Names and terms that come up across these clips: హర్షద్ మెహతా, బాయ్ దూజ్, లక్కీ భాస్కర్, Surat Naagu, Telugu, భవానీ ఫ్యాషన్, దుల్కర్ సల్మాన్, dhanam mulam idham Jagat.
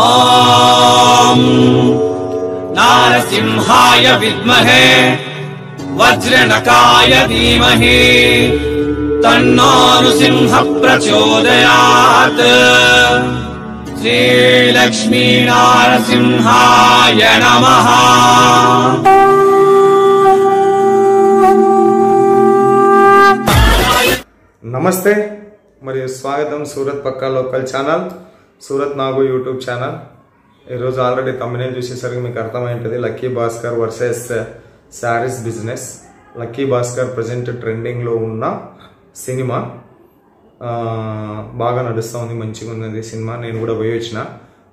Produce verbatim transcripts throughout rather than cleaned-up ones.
ओम नारसिंहाय विद्महे वज्रनखाय धीमहि तन्नो नृसिंह प्रचोदयात्। श्री लक्ष्मी नारसिंहाय नमः। नमस्ते मरियु स्वागतम सूरत पक्का लोकल चैनल सूरत नागू यूट्यूब चैनल। आलरेडी थंबनेल चूसेसरिकि मीकु अर्थमैंटदि lucky Bhaskar versus saris business. Lucky Bhaskar present trending लो उन्न सिनेमा बागा नडुस्तुंदि, मंचिगा उंदि सिनेमा। नेनु कूडा पोयि वच्चिना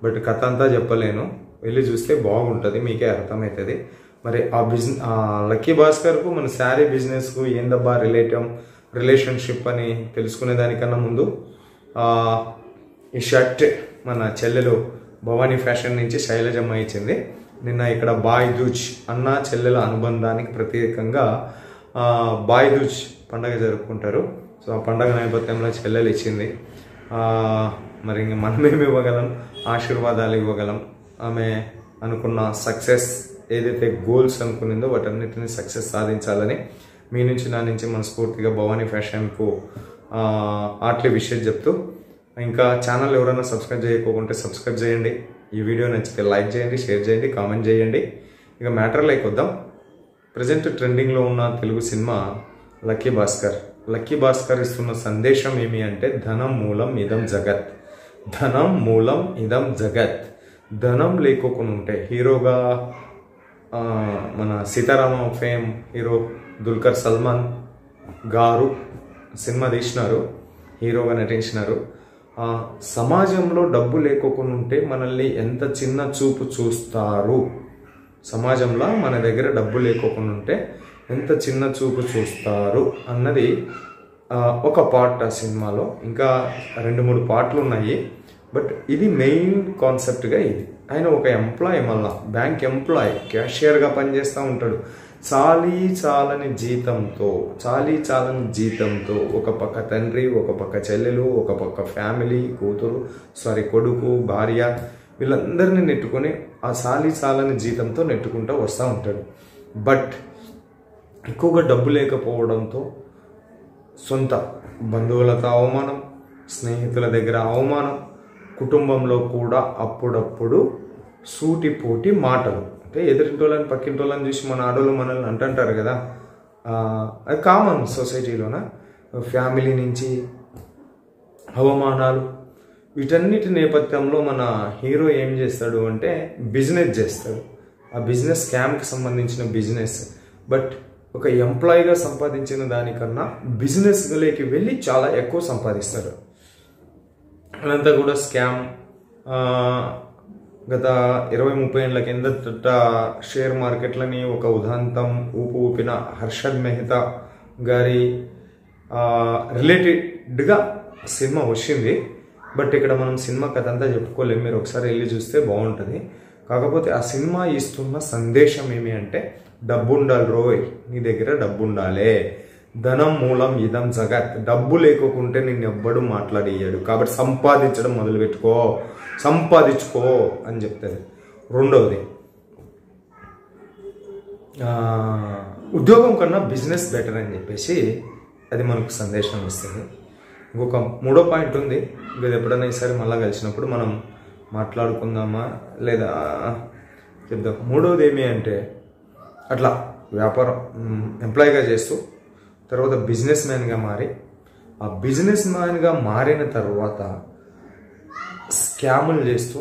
बट कथ अंता चेप्पलेनु, वेल्लि चूस्ते बागुंटदि, मीके अर्थमैतदि। मरि आ बिजिनेस लकी भास्कर कु मन सारी बिजिनेस कु एंदब्बा रिलेटम रिलेशनशिप అని తెలుసుకునే దానికన్నా ముందు ఈ షర్ట్ మన చెల్లెలు భవానీ ఫ్యాషన్ నుంచి శైలజమ్మ ఇచ్చింది. నిన్న ఇక్కడ బాయ్ దూజ్ అన్న చెల్లెల అనుబంధానికి ప్రతీకంగా బాయ్ దూజ్ పండుగ జరుపుకుంటారు. సో ఆ పండుగ నేపథ్యంలో చెల్లెలు ఇచ్చింది. మరి మనమేమి ఇవ్వగలం, ఆశీర్వాదాలు ఇవ్వగలం. ఆమె అనుకున్న సక్సెస్ ఏదైతే గోల్స్ అనుకునిందో వాటన్నిటిని సక్సెస్ సాధించాలని మీ నుంచి నా నుంచి మనస్ఫూర్తిగా భవానీ ఫ్యాషన్కు ఆర్ట్లీ విషయం చెప్తూ, ఇంకా ఛానల్ ఎవరైనా సబ్స్క్రైబ్ చేయకపోతే సబ్స్క్రైబ్ చేయండి. ఈ వీడియో నచ్చితే లైక్ చేయండి, షేర్ చేయండి, కామెంట్ చేయండి. ఇక మ్యాటర్ లైక్ వద్దాం. ప్రజెంట్ ట్రెండింగ్లో ఉన్న Telugu cinema లక్కీ భాస్కర్. లక్కీ భాస్కర్ ఇస్తున్న సందేశం ఏమి అంటే, ధనం మూలం ఇదం జగత్, ధనం మూలం ఇదం జగత్. ధనం లేకోకుండా ఉంటే హీరోగా మన సీతారామ ఫేమ్ హీరో దుల్కర్ సల్మాన్ గారు సినిమా తీసినారు, హీరోగా నటించినారు. సమాజంలో డబ్బు లేకోకుండా ఉంటే మనల్ని ఎంత చిన్న చూపు చూస్తారు. సమాజంలో మన దగ్గర డబ్బు లేకోకుండా ఉంటే ఎంత చిన్న చూపు చూస్తారు అన్నది ఒక పార్ట్ ఆ సినిమాలో. ఇంకా రెండు మూడు పార్ట్లు ఉన్నాయి, బట్ ఇది మెయిన్ కాన్సెప్ట్గా ఇది. ఆయన ఒక ఎంప్లాయీ, మళ్ళీ బ్యాంక్ ఎంప్లాయీ, క్యాషియర్గా పనిచేస్తూ ఉంటాడు. చాలీ చాలని జీతంతో చాలీ చాలని జీతంతో ఒక పక్క తండ్రి, ఒక పక్క చెల్లెలు, ఒక పక్క ఫ్యామిలీ, కూతురు సారీ కొడుకు, భార్య, వీళ్ళందరినీ నెట్టుకొని ఆ చాలీ చాలని జీతంతో నెట్టుకుంటూ వస్తూ ఉంటాడు. బట్ ఎక్కువగా డబ్బు లేకపోవడంతో సొంత బంధువులతో అవమానం, స్నేహితుల దగ్గర అవమానం, కుటుంబంలో కూడా అప్పుడప్పుడు సూటిపోటి మాటలు. అంటే ఎదురింటి వాళ్ళని పక్కింటి వాళ్ళని చూసి మన ఆడవాళ్ళు మనల్ని అంటుంటారు కదా, అది కామన్ సొసైటీలోన. ఫ్యామిలీ నుంచి అవమానాలు, వీటన్నిటి నేపథ్యంలో మన హీరో ఏం చేస్తాడు అంటే బిజినెస్ చేస్తాడు. ఆ బిజినెస్ స్కామ్కి సంబంధించిన బిజినెస్. బట్ ఒక ఎంప్లాయీగా సంపాదించిన దానికన్నా బిజినెస్లోకి వెళ్ళి చాలా ఎక్కువ సంపాదిస్తాడు. అదంతా కూడా స్కామ్. గత ఇరవై ముప్పై ఏళ్ళ కిందట షేర్ మార్కెట్లని ఒక ఉదాంతం ఊపు ఊపిన హర్షద్ మెహతా గారి రిలేటెడ్గా సినిమా వచ్చింది. బట్ ఇక్కడ మనం సినిమా కథ అంతా చెప్పుకోలేము, మీరు ఒకసారి వెళ్ళి చూస్తే బాగుంటుంది. కాకపోతే ఆ సినిమా ఇస్తున్న సందేశం ఏమి అంటే, డబ్బు ఉండాలి రోయ్, నీ దగ్గర డబ్బు ఉండాలి. ధనం మూలం ఇదం జగత్. డబ్బు లేకుంటే నిన్ను ఎవ్వడు మాట్లాడేయడు, కాబట్టి సంపాదించడం మొదలుపెట్టుకో, సంపాదించుకో అని చెప్తుంది. రెండవది, ఉద్యోగం కన్నా బిజినెస్ బెటర్ అని చెప్పేసి అది మనకు సందేశం ఇస్తుంది. ఇంకొక మూడో పాయింట్ ఉంది, ఇది ఎప్పుడైనా ఈసారి మళ్ళీ కలిసినప్పుడు మనం మాట్లాడుకుందామా లేదా చెప్దాం. మూడవది ఏమి అంటే, అట్లా వ్యాపారం ఎంప్లాయీగా చేస్తూ తర్వాత బిజినెస్ మ్యాన్గా మారి, ఆ బిజినెస్ మ్యాన్గా మారిన తర్వాత స్కాములు చేస్తూ,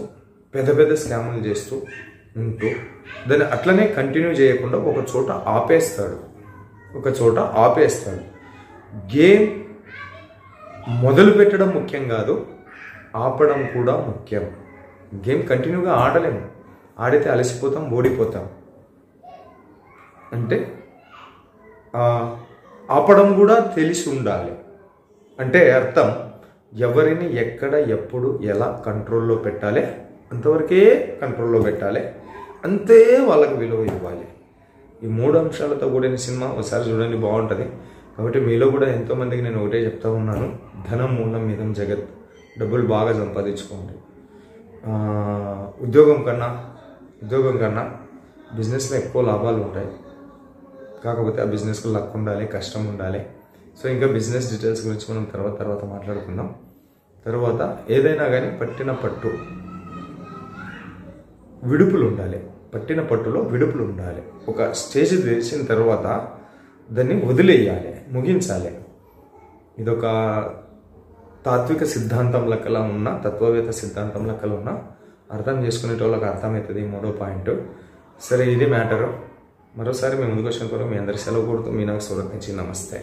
పెద్ద పెద్ద స్కాములు చేస్తూ ఉంటూ దాన్ని అట్లనే కంటిన్యూ చేయకుండా ఒక చోట ఆపేస్తాడు, ఒక చోట ఆపేస్తాడు. గేమ్ మొదలు పెట్టడం ముఖ్యం కాదు, ఆపడం కూడా ముఖ్యం. గేమ్ కంటిన్యూగా ఆడలేము, ఆడితే అలసిపోతాం, ఓడిపోతాం. అంటే ఆపడం కూడా తెలిసి ఉండాలి. అంటే అర్థం, ఎవరిని ఎక్కడ ఎప్పుడు ఎలా కంట్రోల్లో పెట్టాలి, అంతవరకే కంట్రోల్లో పెట్టాలి, అంతే వాళ్ళకి విలువ ఇవ్వాలి. ఈ మూడు అంశాలతో కూడిన సినిమా ఒకసారి చూడండి, బాగుంటుంది. కాబట్టి మీలో కూడా ఎంతోమందికి నేను ఒకటే చెప్తా ఉన్నాను, ధనం మూలం ఇదం జగత్, డబ్బులు బాగా సంపాదించుకోండి. ఉద్యోగం కన్నా ఉద్యోగం కన్నా బిజినెస్లో ఎక్కువ లాభాలు ఉంటాయి. కాకపోతే ఆ బిజినెస్కి లక్ ఉండాలి, కష్టం ఉండాలి. సో ఇంకా బిజినెస్ డీటెయిల్స్ గురించి మనం తర్వాత తర్వాత మాట్లాడుకుందాం. తర్వాత ఏదైనా కానీ పట్టిన పట్టు విడుపులు ఉండాలి, పట్టిన పట్టులో విడుపులు ఉండాలి. ఒక స్టేజ్ తెరిచిన తర్వాత దాన్ని వదిలేయాలి, ముగించాలి. ఇదొక తాత్విక సిద్ధాంతంలో కల ఉన్న తత్వవేత్త సిద్ధాంతంలో కల ఉన్న అర్థం చేసుకునేటోళ్ళకి అర్థమవుతుంది. మూడో పాయింట్. సరే, ఇది మ్యాటరు. మరోసారి మీ ముందుకు వచ్చిన కొరకు మీ అందరి సెలవు కొడుతూ మీ నాకు సూరత్ నుంచి నమస్తే.